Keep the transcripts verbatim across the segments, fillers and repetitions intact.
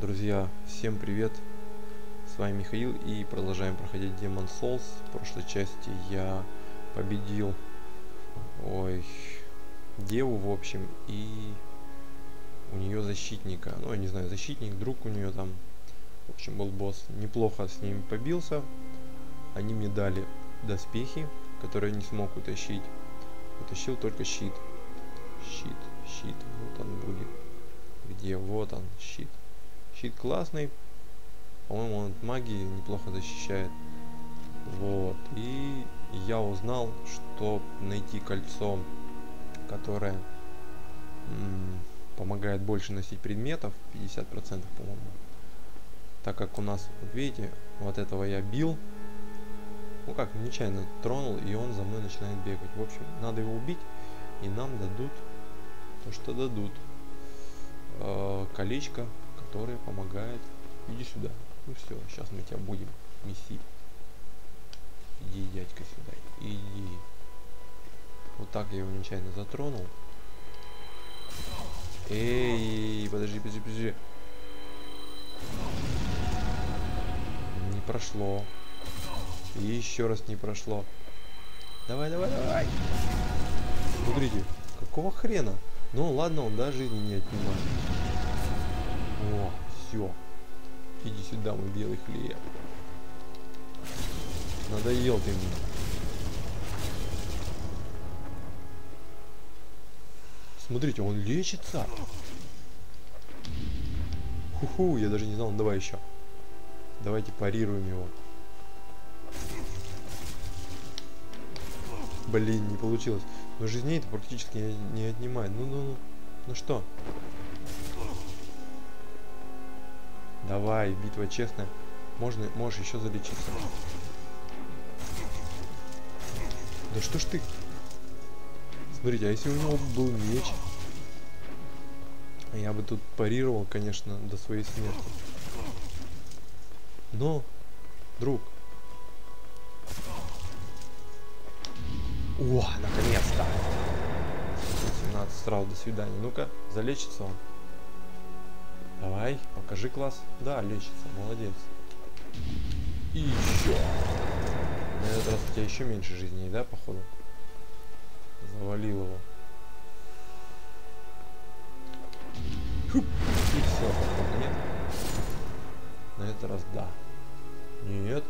Друзья, всем привет, с вами Михаил, и продолжаем проходить Demon's Souls. В прошлой части я победил ой, деву, в общем, и у нее защитника, ну я не знаю, защитник, друг у нее там, в общем, был босс. Неплохо с ними побился, они мне дали доспехи, которые я не смог утащить, утащил только щит. Щит, щит, вот он будет. Где? Вот он, щит. Щит классный. По-моему, он от магии неплохо защищает. Вот. И я узнал, что найти кольцо, которое м-м, помогает больше носить предметов. пятьдесят процентов, по-моему. Так как у нас, вот видите, вот этого я бил. Ну как, нечаянно тронул, и он за мной начинает бегать. В общем, надо его убить, и нам дадут то, что дадут. Э-э, колечко, которое помогает. Иди сюда. Ну все, сейчас мы тебя будем месить. Иди, дядька, сюда. Иди. Вот так я его нечаянно затронул. Эй, подожди, подожди, подожди. Не прошло. И еще раз не прошло. Давай, давай, давай. Смотрите, какого хрена? Ну ладно, он даже жизни не отнимает. О, все. Иди сюда, мой белый хлеб. Надоел ты мне. Смотрите, он лечится. Ху-ху, я даже не знал. Давай еще. Давайте парируем его. Блин, не получилось. Но жизней это практически не, не отнимает. Ну, ну, ну. Ну что? Давай, битва честная. Можно, можешь еще залечиться. Да что ж ты? Смотрите, а если у него был меч? Я бы тут парировал, конечно, до своей смерти. Но, друг. О, наконец-то! семнадцать страв, до свидания. Ну-ка, залечится он. Давай, покажи класс. Да, лечится, молодец. И еще. На этот раз у тебя еще меньше жизней, да, походу? Завалил его. Фу. И все, походу, нет? На этот раз да. Нет.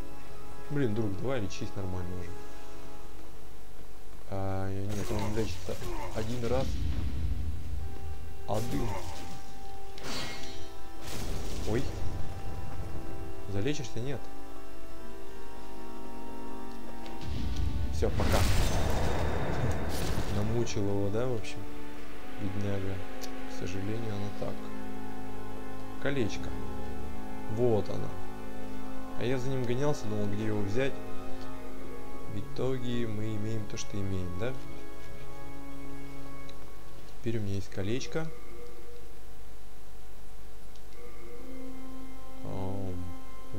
Блин, друг, давай лечись нормально уже. А, нет, он лечится один раз. Один. Ой. Залечишься? Нет. Все, пока. Намучил его, да, в общем? Бедняга. К сожалению, она так. Колечко. Вот она. А я за ним гонялся, думал, где его взять. В итоге мы имеем то, что имеем, да? Теперь у меня есть колечко.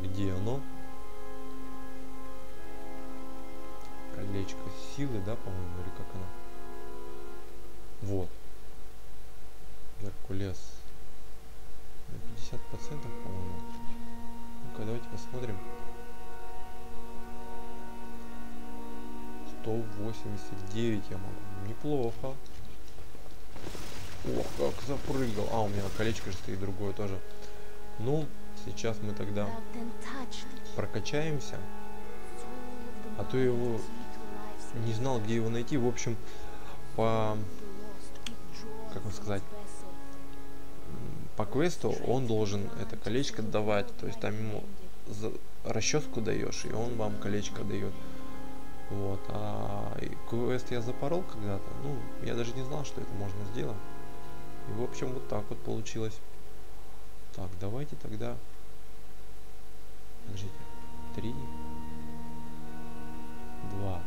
Где оно? Колечко силы, да, по-моему, или как оно? Вот. Геркулес. На пятьдесят процентов, по-моему. Ну-ка, давайте посмотрим. сто восемьдесят девять я могу. Неплохо. Ох, как запрыгал. А, у меня колечко же стоит другое тоже. Ну, сейчас мы тогда прокачаемся. А то его не знал, где его найти. В общем, по... Как вам сказать? По квесту он должен это колечко давать. То есть там ему расческу даешь, и он вам колечко дает. Вот, а квест я запорол когда-то, ну, я даже не знал, что это можно сделать. И, в общем, вот так вот получилось. Так, давайте тогда... Подождите. Три. Два.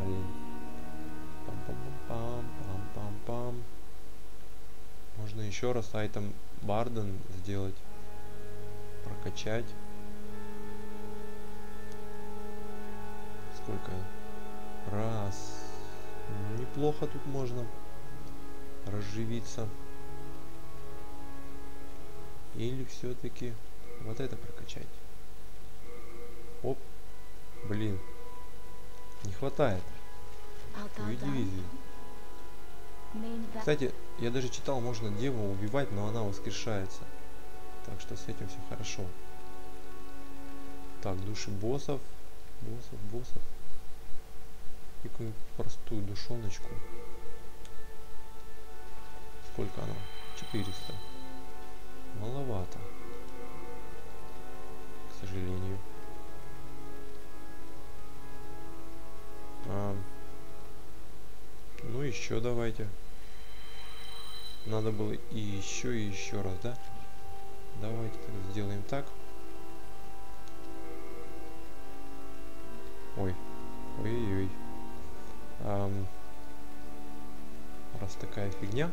Блин. Пам-пам-пам-пам-пам-пам. Можно еще раз айтем Барден сделать. Прокачать. Сколько? Раз. Неплохо тут можно разживиться. Или все-таки вот это прокачать? Оп, блин, не хватает. Две дивизии. Кстати, я даже читал, можно деву убивать, но она воскрешается. Так что с этим все хорошо. Так, души боссов. Боссов, боссов. И какую-нибудь простую душоночку. Сколько она? четыреста. Маловато. К сожалению. А, ну еще давайте. Надо было и еще, и еще раз, да? Давайте сделаем так. Ой, ой-ой-ой. Эм, раз такая фигня,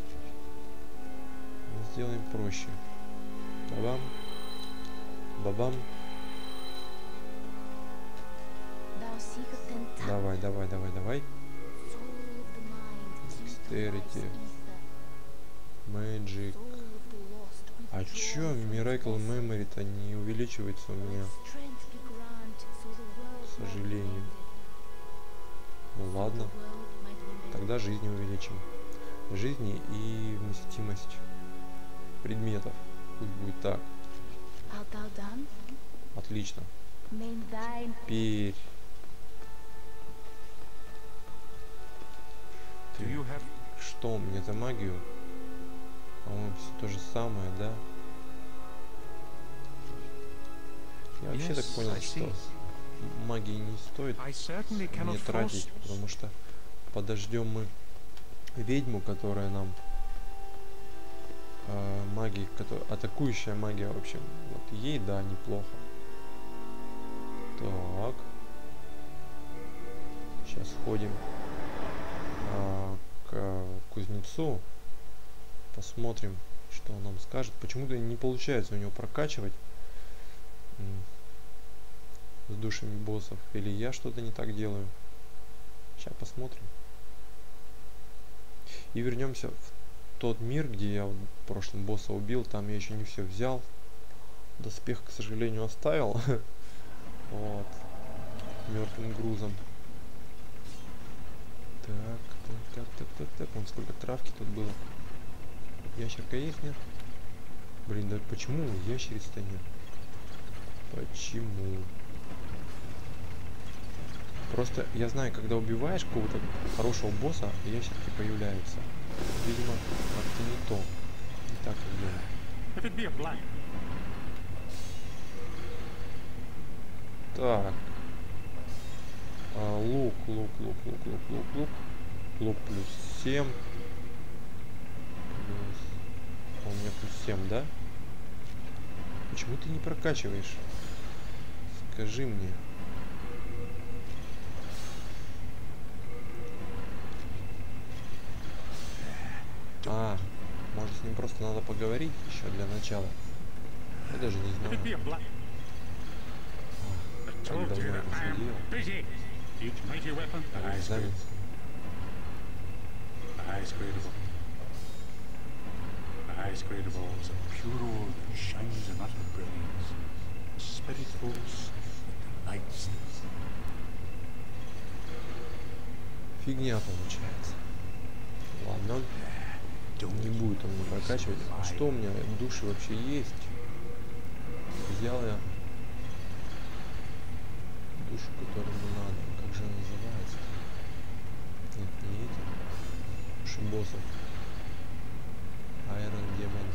сделаем проще. Бабам, бабам. Давай, давай, давай, давай. Dexterity, Magic. А чё Miracle Memory-то не увеличивается у меня? К сожалению. Ну ладно. Тогда жизни увеличим. Жизни и вместимость предметов. Пусть будет так. Отлично. Теперь. Что мне за магию? По-моему, все то же самое, да? Я вообще так понял, что магии не стоит не тратить, потому что подождем мы ведьму, которая нам э, магии, которая атакующая магия, в общем, вот ей да неплохо. Так, сейчас ходим э, к кузнецу, посмотрим, что он нам скажет. Почему-то не получается у него прокачивать с душами боссов, или я что-то не так делаю. Сейчас посмотрим. И вернемся в тот мир, где я в прошлом босса убил. Там я еще не все взял, доспех, к сожалению, оставил вот мертвым грузом. Так, так, так, так, так. Вон сколько травки тут было. Ящерка есть, нет? Блин, да почему ящерица-то нет? Почему? Просто я знаю, когда убиваешь какого-то хорошего босса, ящерки появляются. Видимо, как-то не то. Не так как делаю. Так. А, лук, лук, лук, лук, лук, лук, лук. Лук плюс семь. Плюс... А у меня плюс семь, да? Почему ты не прокачиваешь? Скажи мне. А, может, с ним просто надо поговорить еще для начала. Я даже не знаю. А, так давно я посмотрел. Давай, замец. Фигня получается. Ладно. Не будет он меня прокачивать. А что у меня души вообще есть? Взял я душу, которую мне надо. Как же она называется? Нет, не эти. Души боссов. Айрон Демон.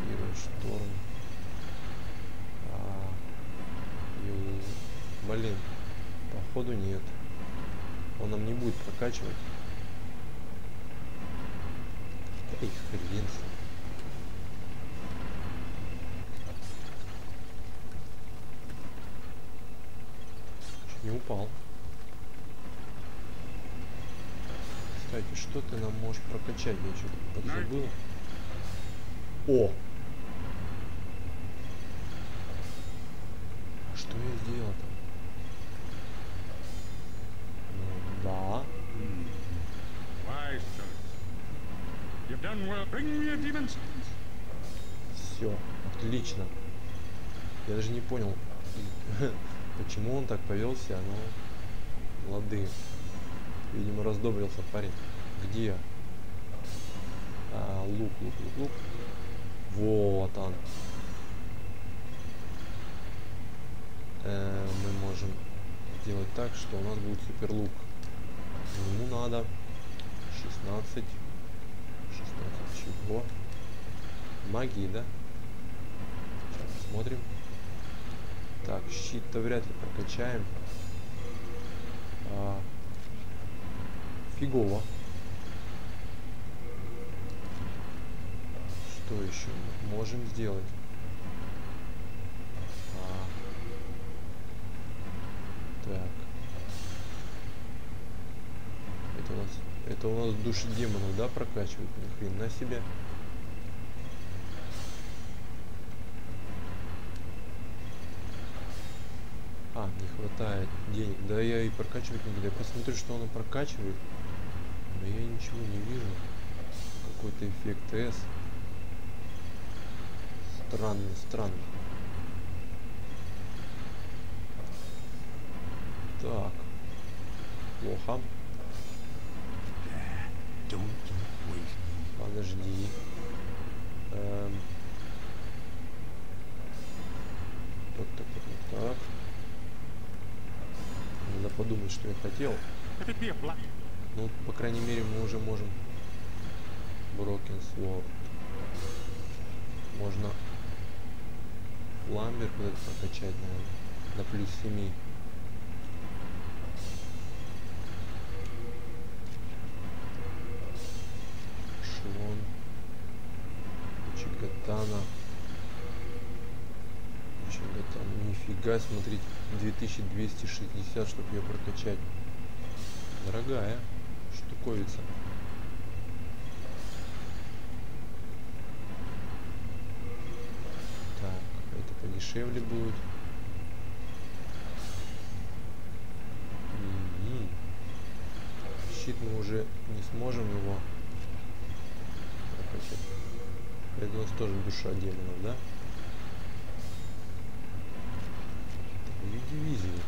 Фира Шторм. А, и... Блин, походу нет. Он нам не будет прокачивать. Эй, хрен. Чуть не упал. Кстати, что ты нам можешь прокачать? Я что-то подзабыл. О! Что я сделал-то? Да. Все, отлично. Я даже не понял, почему он так повелся, но лады. Видимо, раздобрился парень. Где? А, лук, лук, лук, лук. Вот он. Э, мы можем сделать так, что у нас будет супер лук. Ему надо шестнадцать. шестнадцать чего? Магии, да? Сейчас посмотрим. Так, щит-то вряд ли прокачаем. А, фигово. Что еще мы можем сделать? А, так. Это у нас, это у нас души демонов, да, прокачивают? Ни хрена себе. А, не хватает денег. Да я и прокачивать не буду. Я просто смотрю, что оно прокачивает. Но я ничего не вижу. Какой-то эффект С. Странный, странный. Так. Плохо. Подожди. Эм. Так, так, так, так. Надо подумать, что я хотел. Ну, по крайней мере, мы уже можем. Broken Sword. Можно ламбер куда-то прокачать, наверное. До плюс семи. Шелон. Чигатана. Чигатана. Нифига, смотрите. две тысячи двести шестьдесят, чтобы ее прокачать. Дорогая штуковица. Так, это подешевле будет. М-м-м. Щит мы уже не сможем его прокачать. Это у нас тоже душа демонов, да? Дивизии.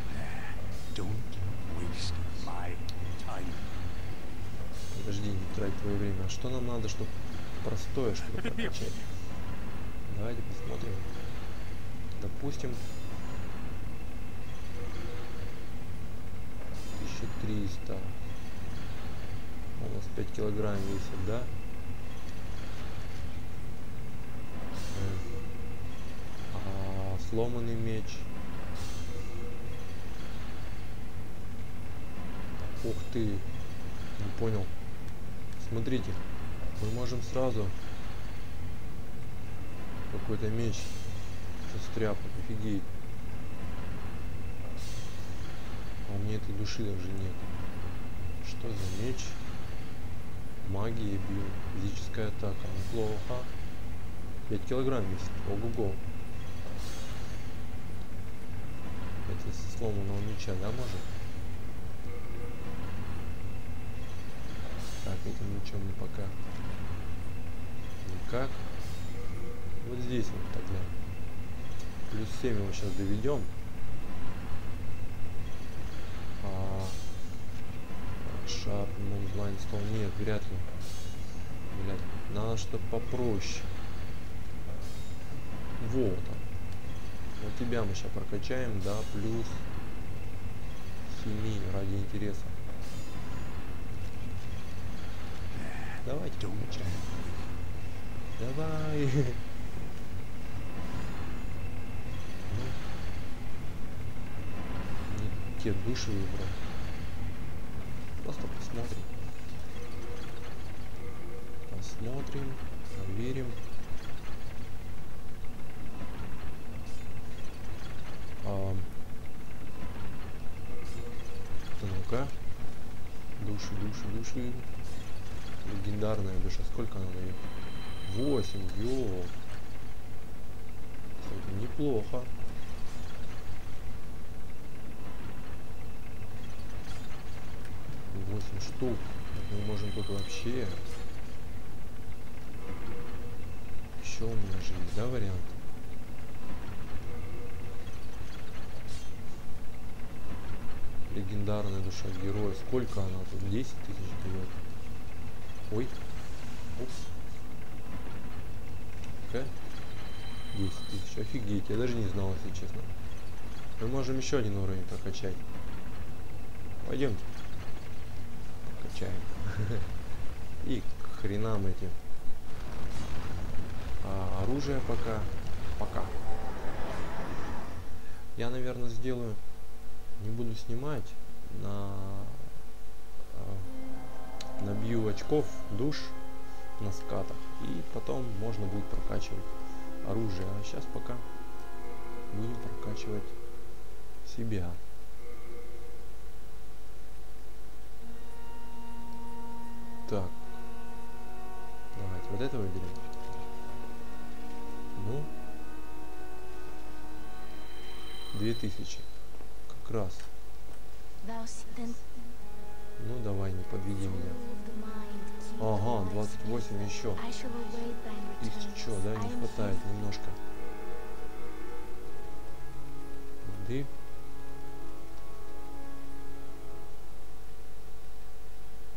Подожди, не трать твое время. А что нам надо, чтобы простое что-то прокачать? Давайте посмотрим. Допустим, тысяча триста. У нас пять килограмм весит, да? А, сломанный меч. Ух ты, не понял. Смотрите, мы можем сразу какой-то меч состряпать, офигеть. А у меня этой души даже нет. Что за меч? Магия бьет. Физическая атака. Неплохо. пять килограмм весит. Ого-го. Это со сломанного меча, да, может? Так, этим ничем не пока. Никак. Вот здесь вот тогда. Плюс семь его сейчас доведем. А, Шарп, Мунблайн, Стол. Нет, вряд ли. Вряд ли. Надо что попроще. Вот он. Вот тебя мы сейчас прокачаем, да, плюс семь ради интереса. Давайте получаем. Давай. Ну, не те души выбрал. Просто посмотрим. Посмотрим, проверим. А, ну-ка. Души, души, души. Легендарная душа. Сколько она дает? восемь. Йоу. Кстати, неплохо. восемь штук. Мы можем тут вообще еще у меня же есть, да, вариант? Легендарная душа героя. Сколько она тут? десять тысяч дает. Ой. Упс. Какая? десять тысяч. Офигеть, я даже не знал, если честно. Мы можем еще один уровень прокачать. Пойдемте. Прокачаем. И к хренам этим. А оружие пока. Пока. Я, наверное, сделаю... Не буду снимать, на набью очков душ на скатах, и потом можно будет прокачивать оружие. А сейчас пока будем прокачивать себя. Так, давайте вот это выберем. Ну, две тысячи. Раз. Ну давай, не подведи меня. Ага, двадцать восемь еще. Тысяча, да, не хватает немножко. Воды.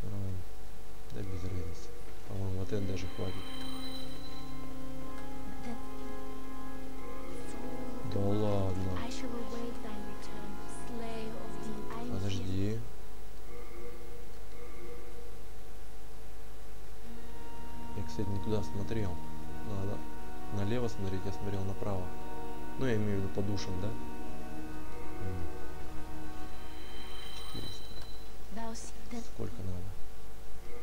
А, да без разницы. По-моему, вот это даже хватит. Да ладно. Подожди. Я, кстати, не туда смотрел. Надо налево смотреть, я смотрел направо. Ну, я имею в виду по душам, да? четыреста. Сколько надо?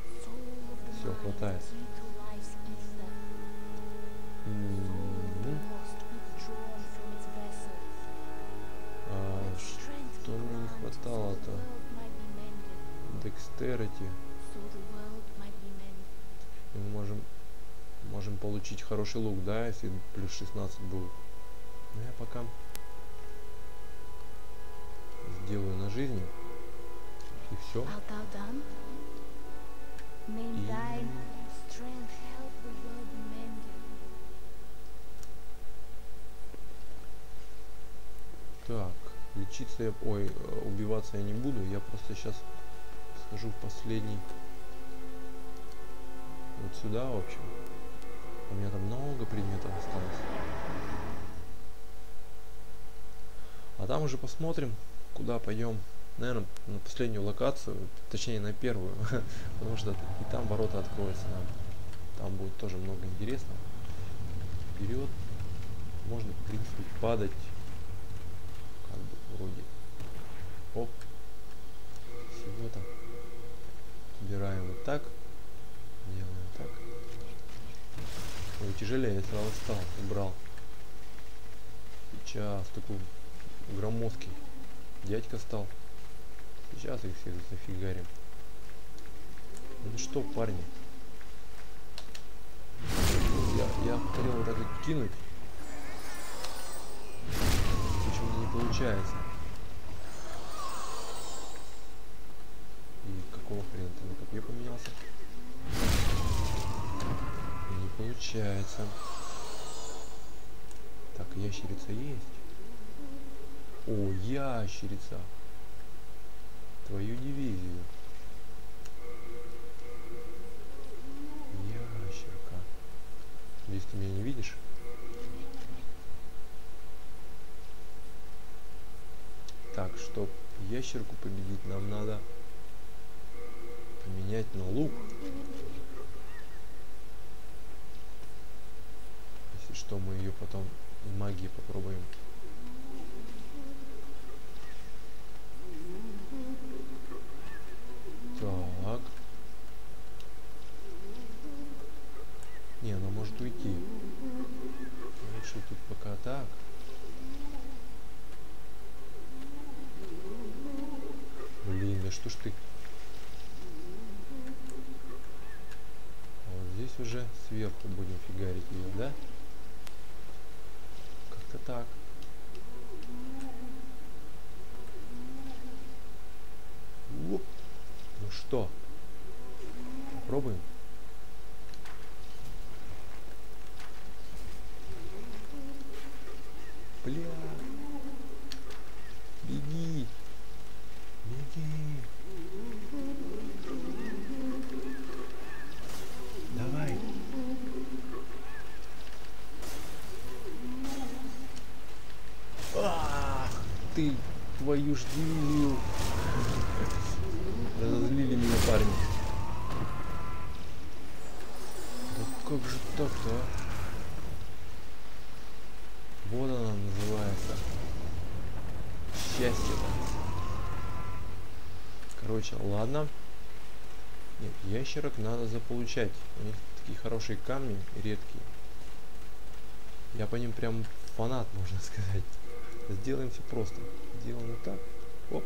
Все, хватает. Что мне не хватало-то? Декстерити. И мы можем, можем получить хороший лук, да, если плюс шестнадцать будет. Но я пока сделаю на жизни. И все. И... Так. Лечиться я... Ой, убиваться я не буду. Я просто сейчас схожу в последний. Вот сюда, в общем. У меня там много предметов осталось. А там уже посмотрим, куда пойдем. Наверное, на последнюю локацию. Точнее, на первую. Потому что и там ворота откроются нам. Там будет тоже много интересного. Вперед. Можно, в принципе, падать. Вроде. Оп. Всего-то. Убираем вот так. Делаем так. Ой, тяжелее, я сразу встал, убрал. Сейчас такой громоздкий дядька стал. Сейчас их всех зафигарим. Ну что, парни? Я, я хотел вот так вот кинуть. Почему-то не получается. И какого хрена ты на копье поменялся? Не получается. Так, ящерица есть. О, ящерица. Твою дивизию. Ящерка. Здесь ты меня не видишь? Так, чтобы ящерку победить, нам надо поменять на лук. Если что, мы ее потом магией попробуем. Так. Не, она может уйти. Лучше тут пока так. Блин, да что ж ты? А вот здесь уже сверху будем фигарить ее, да? Как-то так. Оп. Ну что? Попробуем? Бля. Беги. Беги. Давай. Ах, ты твою ж дивизию. Разозлили меня, парни. Да как же так-то, а? Вот она называется. Счастье. Короче, ладно. Нет, ящерок надо заполучать. У них такие хорошие камни, редкие. Я по ним прям фанат, можно сказать. Сделаем все просто. Делаем вот так. Оп.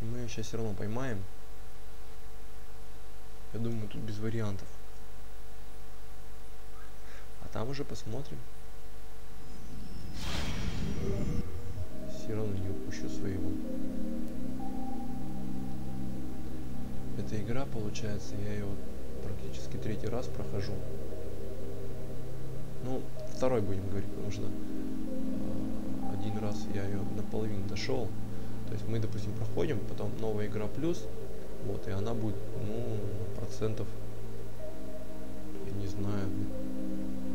Мы ее сейчас все равно поймаем. Я думаю, тут без вариантов. А там уже посмотрим. Все равно не упущу своего. Эта игра, получается, я ее практически третий раз прохожу. Ну, второй будем говорить, потому что э, один раз я ее наполовину дошел. То есть мы, допустим, проходим, потом новая игра плюс, вот, и она будет, ну, процентов, я не знаю,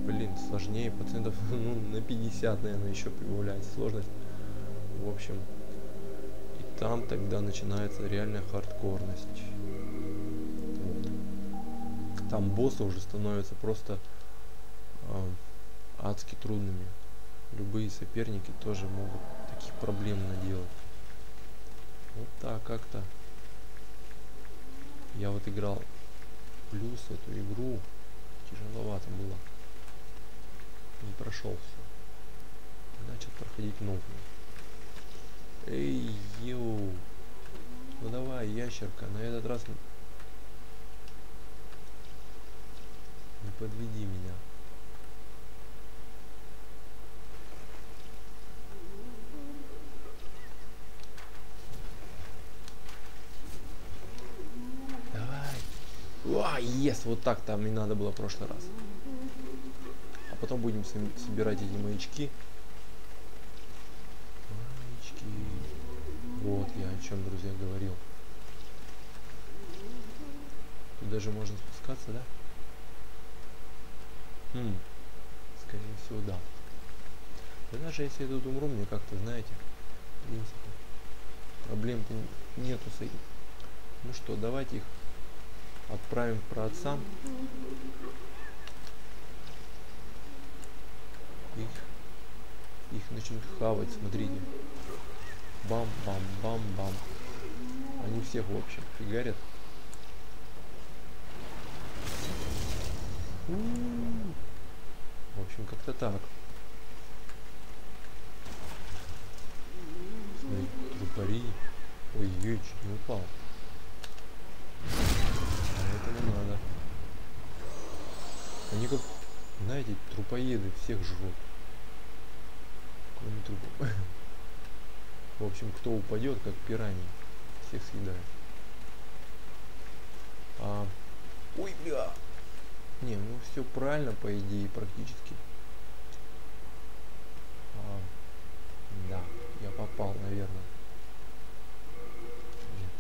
блин, сложнее, процентов, ну, на пятьдесят, наверное, еще прибавляется сложность. В общем, и там тогда начинается реальная хардкорность. Вот. Там боссы уже становятся просто э, адски трудными. Любые соперники тоже могут таких проблем наделать. Вот так как-то. Я вот играл плюс эту игру. Тяжеловато было. Не прошел все. Начал проходить новую. Эй, йоу. Ну давай, ящерка, на этот раз не, не подведи меня. Давай. А, ес, вот так там и надо было в прошлый раз. А потом будем собирать эти маячки. Вот я о чем, друзья, говорил. Тут даже можно спускаться, да? Хм, скорее всего, да. Да даже если я тут умру, мне как-то, знаете, в принципе, проблем-то нету с этим. Ну что, давайте их отправим к праотцам. Их, их начнут хавать, смотрите. Бам-бам-бам-бам. Они всех, в общем, фигарят. У-у-у. В общем, как-то так. Смотри, трупари. Ой-ой, чуть не упал. А этого надо. Они как, знаете, трупоеды всех жрут. Кроме трупов. В общем, кто упадет, как пираньи, всех съедает. А... Ой, бля! Не, ну все правильно, по идее, практически. А... Да, я попал, наверное. Нет.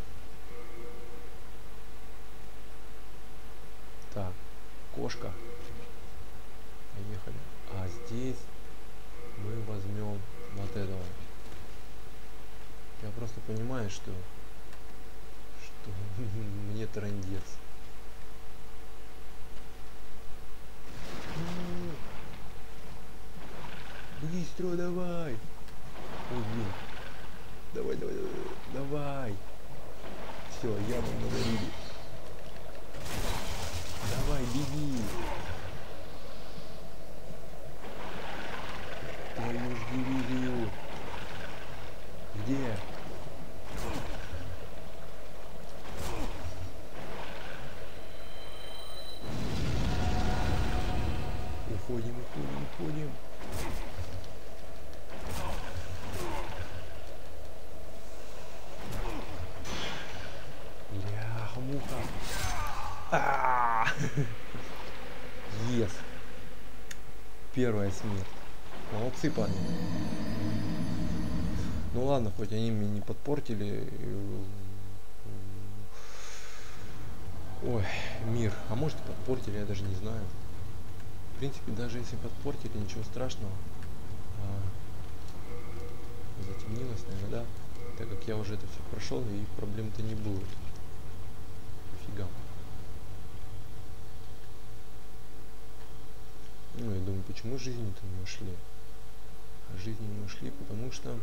Так, кошка. Поехали. А здесь мы возьмем вот этого. Я просто понимаю, что, что мне трындец. Быстро давай! Ой, блин. Давай, давай, давай, давай! Все, я вам надавили. Давай, беги! Твою ж дивизию! Где? Уходим, уходим, уходим. Ляха-муха. А-а-а! Yes. Первая смерть. Молодцы, парни. Ну ладно, хоть они меня не подпортили. Ой, мир. А может и подпортили, я даже не знаю. В принципе, даже если подпортили, ничего страшного. А, затемнилось, наверное, да? Так как я уже это все прошел, и проблем-то не было. Фига. Ну, я думаю, почему жизни-то не ушли? А жизни не ушли, потому что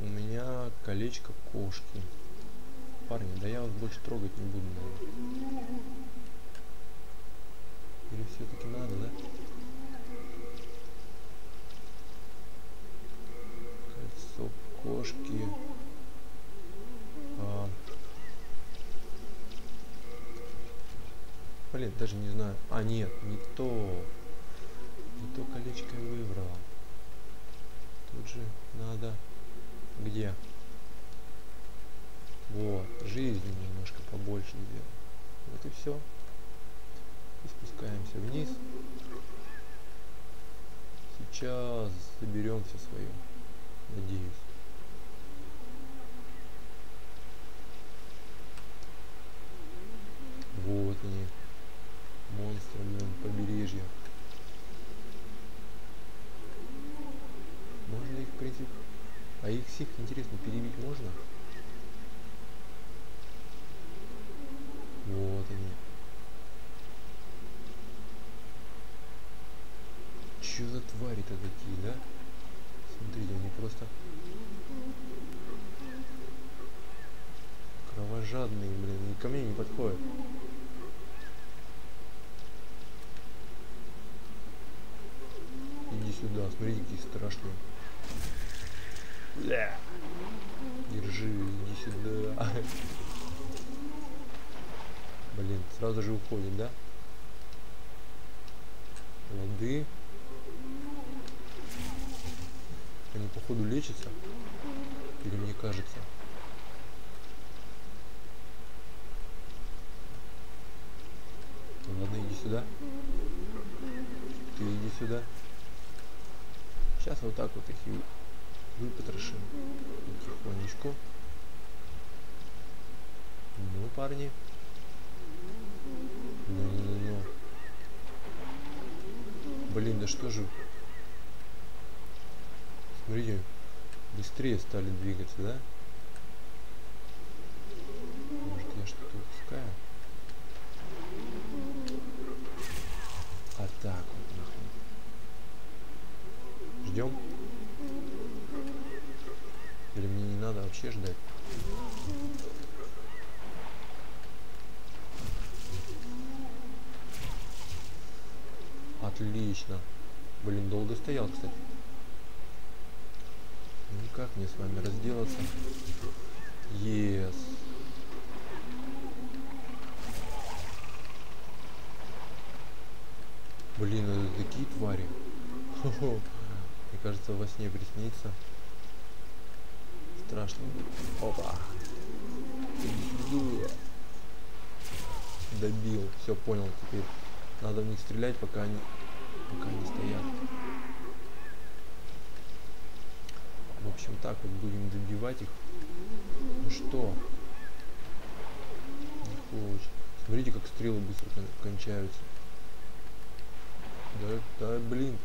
у меня колечко кошки. Парни, да я вас больше трогать не буду, наверное. Или все-таки надо, да? Кольцо кошки. А... Блин, даже не знаю. А, нет, не то. Не то колечко я выбрала. Тут же надо... Где? Вот, жизни немножко побольше сделал. Вот и все. И спускаемся вниз. Сейчас соберем все свое. Надеюсь. Вот они. Монстры, блин, побережья. Можно их, в принципе... А их всех, интересно, перебить можно? Вот они. Чё за твари-то такие, да? Смотрите, они просто... Кровожадные, блин, и ко мне не подходят. Иди сюда, смотрите, какие страшные. Бля. Держи, иди сюда. Блин, сразу же уходит, да? Воды. Они походу лечатся. Или мне кажется. Ладно, иди сюда. Ты иди сюда. Сейчас вот так вот их и выпотрошим. Потихонечку. Ну, парни. Ну-ну-ну. Блин, да что же. Смотрите, быстрее стали двигаться, да? Может, я что-то упускаю? А так вот. Ждем. Или мне не надо вообще ждать? Отлично. Блин, долго стоял, кстати. Ну как мне с вами разделаться? Yes. Блин, это такие твари. Хо-хо. Мне кажется, во сне приснится. Страшно. Опа. Добил. Все понял теперь. Надо в них стрелять, пока они, пока они стоят. В общем, так вот будем добивать их. Ну что? Не хочет. Смотрите, как стрелы быстро кон кончаются. Да, да, блин.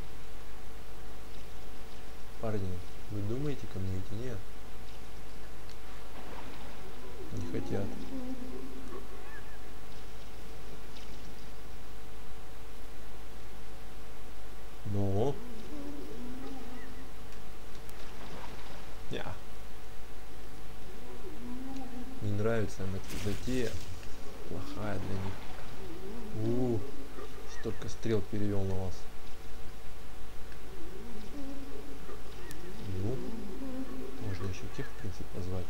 Парни, вы думаете, ко мне идти? Нет. Не хотят. Но. Я. Не нравится им эта затея. Плохая для них. У-у-у. Столько стрел перевел на вас. Ну. Можно еще тех, в принципе, позвать.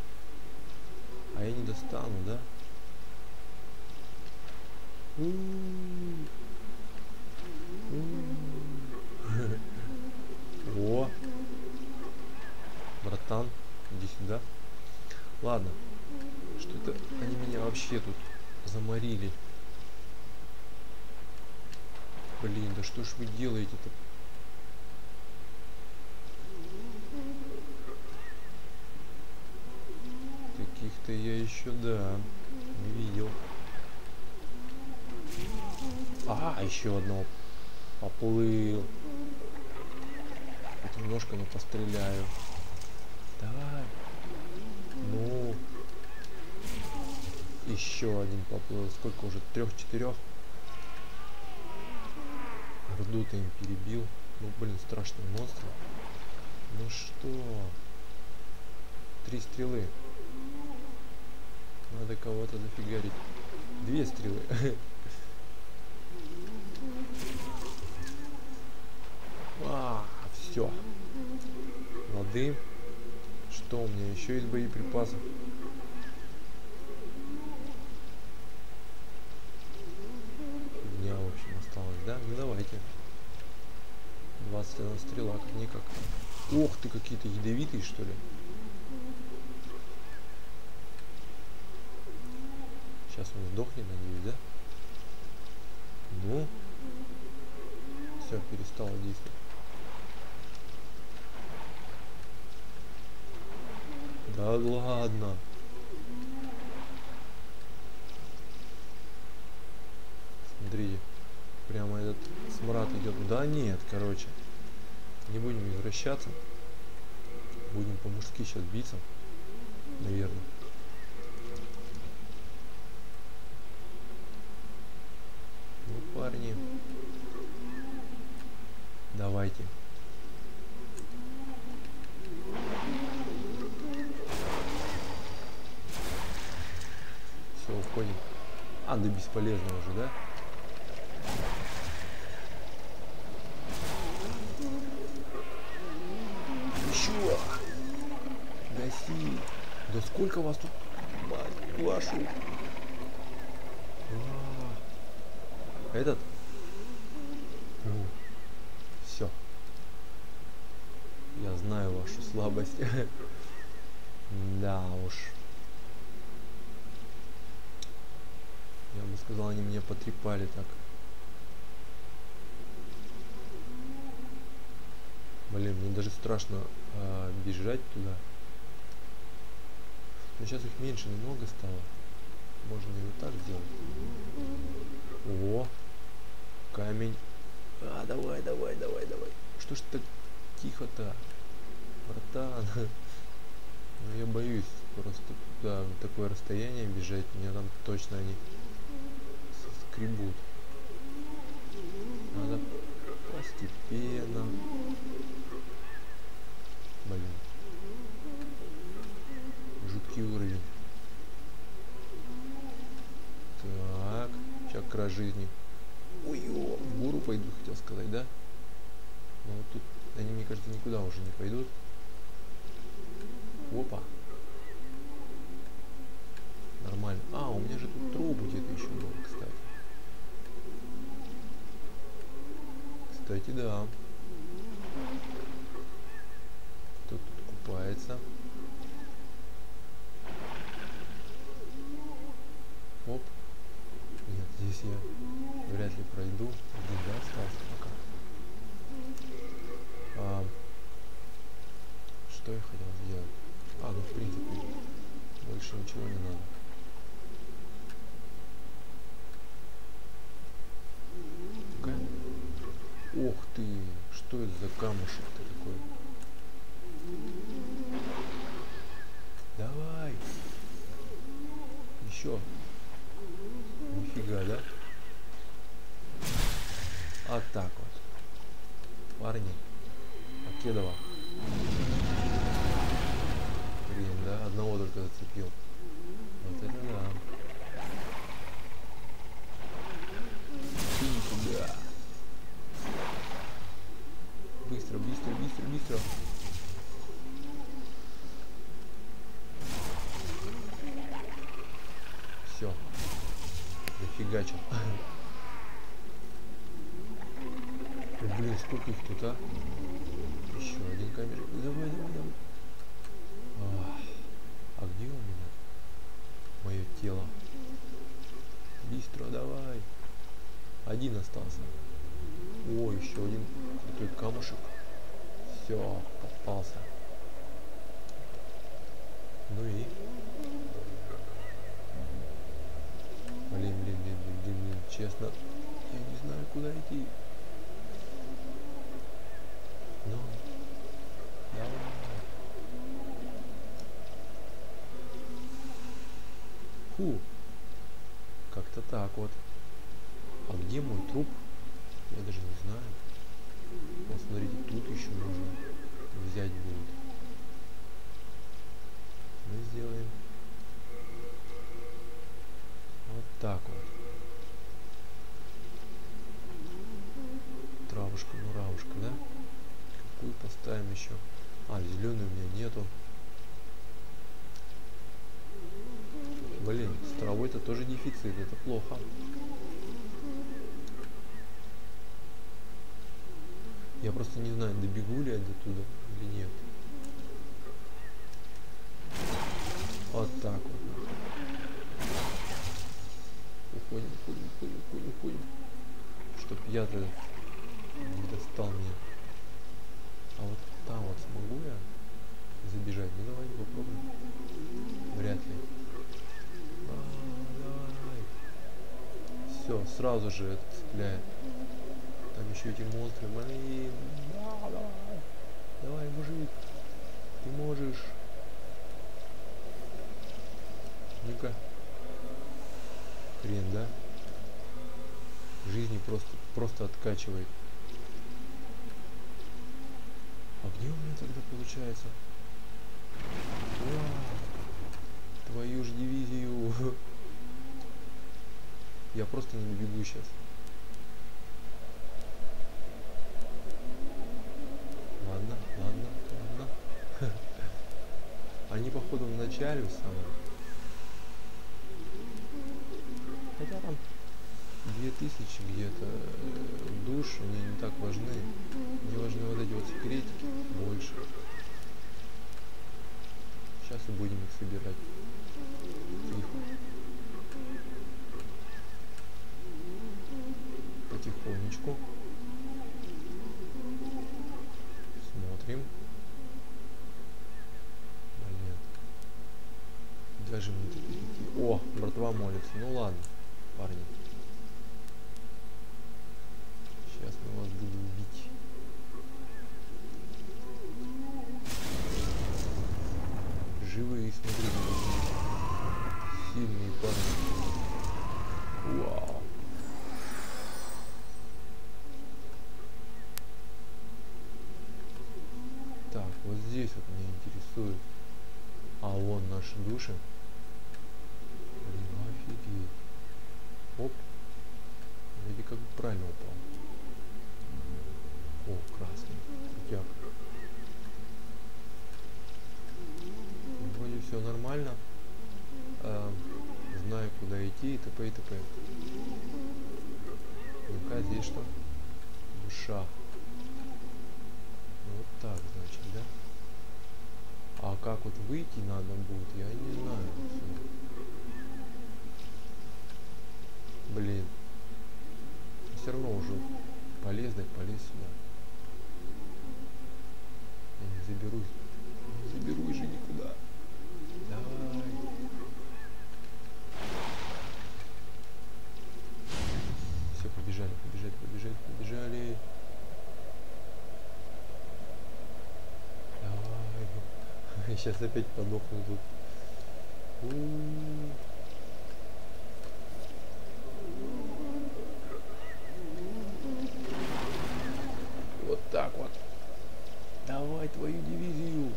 А я не достану, да? У-у-у. У-у-у. О, братан, иди сюда. Ладно, что-то они меня вообще тут заморили. Блин, да что ж вы делаете-то? Таких-то я еще, да, не видел. А, еще одного поплыл. Вот немножко не постреляю. Давай. Ну. Еще один поплыл. Сколько уже? Трех-четырех. Рду-то им перебил. Ну, блин, страшный монстр. Ну что? Три стрелы. Надо кого-то зафигарить. Две стрелы. А, все. Лады. Что у меня еще из боеприпасов? Дня, в общем, осталось, да? Ну давайте. двадцать одна стрела, как никак. Ох ты, какие-то ядовитые, что ли? Сейчас он сдохнет, надеюсь, да? Ну. Все, перестало действовать. Да ладно. Смотрите, прямо этот смрад идет. Да нет, короче. Не будем извращаться. Будем по-мужски сейчас биться. Наверное. Ну, парни. Давайте. Уходим. А, да бесполезно уже, да? Еще! Гаси! Да сколько вас тут? Мать вашу! А-а-а. Этот? Все. Я знаю вашу слабость. Да уж. Я бы сказал, они меня потрепали так. Блин, мне даже страшно э, бежать туда. Но сейчас их меньше немного стало. Можно и вот так сделать. О, камень. А, давай, давай, давай, давай. Что ж так тихо-то? Братан. Ну я боюсь просто туда, на такое расстояние бежать. Меня там точно они... Трибут. Надо постепенно. Блин. Жуткий уровень. Так. Чакра жизни. Ой, о, в гуру пойду, хотел сказать, да? Но вот тут они, мне кажется, никуда уже не пойдут. Опа. Нормально. А, у меня же тут трубы где-то еще было, кстати. Кстати, да. Кто тут купается? Оп. Нет, здесь я вряд ли пройду. Здесь, да, остался пока. А, что я хотел сделать? А, ну в принципе, больше ничего не надо. Ох ты, что это за камушек-то такой? Давай. Еще. Нифига, да? А так вот. Парни. Покедова. Блин, да? Одного только зацепил. Вот это да. Нифига. Быстро, быстро, быстро, быстро. Все. Зафигачил. Блин, сколько их тут, а? Еще один камер. Давай, давай, давай. А, а где у меня? Мое тело. Быстро, давай. Один остался. О, еще один крутой камушек. Все, попался. Ну и честно, я не знаю, куда идти. Но... Я... Фу. Как-то так вот. А где мой труп? Я даже не знаю. Вот смотрите, тут еще нужно взять будет. Мы сделаем вот так вот. Травушка, муравушка, да? Какую поставим еще? А, зеленой у меня нету. Блин, с травой-то тоже дефицит, это плохо. Я просто не знаю, добегу ли я до туда или нет. Вот так вот. Уходим, уходим, уходим, уходим, уходим. Чтоб я-то не достал меня. А вот там вот смогу я забежать? Ну давай попробуем. Вряд ли. Все, сразу же это цепляет. Там еще эти монстры. Блин. Давай, мужик. Ты можешь. Ну-ка. Хрен, да? Жизни просто, просто откачивает. А где у меня тогда получается? О, твою ж дивизию. Я просто не бегу сейчас. Ладно, ладно, ладно. Они походу в начале в самом. Хотя там две тысячи где-то душ мне не так важны. Мне важны вот эти вот секретики больше. Сейчас и будем их собирать. Тихо. Потихонечку. Смотрим. Блин. Даже мне такие... О, братва молится. Ну ладно, парни. Сейчас мы вас будем бить. Живые, смотрите. Сильные парни. Вау. Вот здесь вот меня интересует. А вон наши души. Блин, офигеть. Оп. Вроде как правильно упал. О, красный. Крутяк. Вроде все нормально. Эм, знаю, куда идти и т.п. и т.п. Ну-ка, здесь что? Душа. Вот так, значит, да? А как вот выйти надо будет, я не знаю. Все. Блин. Все равно уже полез, да полез сюда. Я не заберусь. Не заберусь же никуда. Давай. Все, побежали, побежали, побежали, побежали. Сейчас опять подохну тут. Вот так вот. Давай твою дивизию.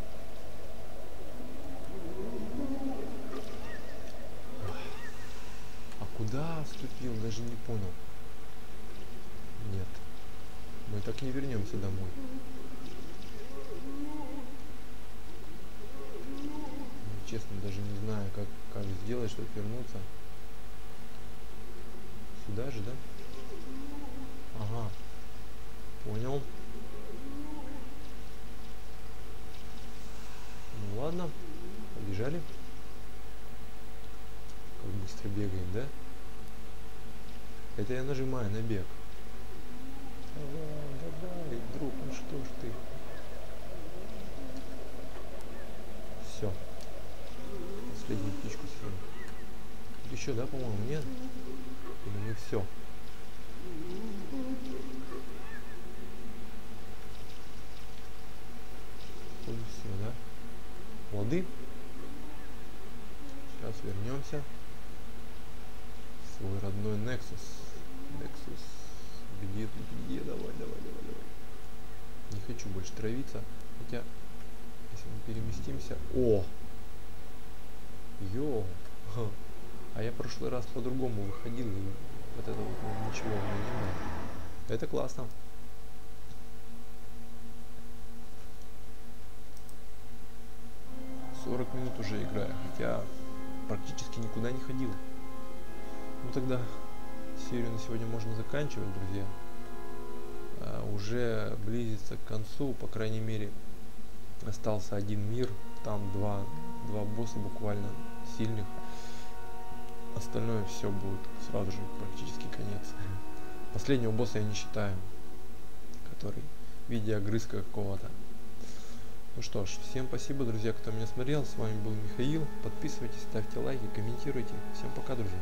А куда вступил, даже не понял. Нет. Мы так не вернемся домой. Честно, даже не знаю, как, как сделать, чтобы вернуться. Сюда же, да? Ага. Понял. Ну ладно. Побежали. Как быстро бегаем, да? Это я нажимаю на бег. Давай, давай, друг, ну что ж ты. Все. Птичку съем. Еще, да, по-моему, нет? Или не все? еды. Сейчас вернемся в свой родной Nexus. Nexus. Где ты? Где? Давай, давай, давай, давай. Не хочу больше травиться. Хотя, если мы переместимся... О! Йо! А я в прошлый раз по-другому выходил, и вот это вот ну, ничего не было. Это классно. сорок минут уже играю, хотя практически никуда не ходил. Ну тогда серию на сегодня можно заканчивать, друзья. А, уже близится к концу, по крайней мере, остался один мир. Там два, два босса буквально сильных. Остальное все будет сразу же практически конец. Последнего босса я не считаю, который в виде огрызка какого-то. Ну что ж, всем спасибо, друзья, кто меня смотрел. С вами был Михаил. Подписывайтесь, ставьте лайки, комментируйте. Всем пока, друзья.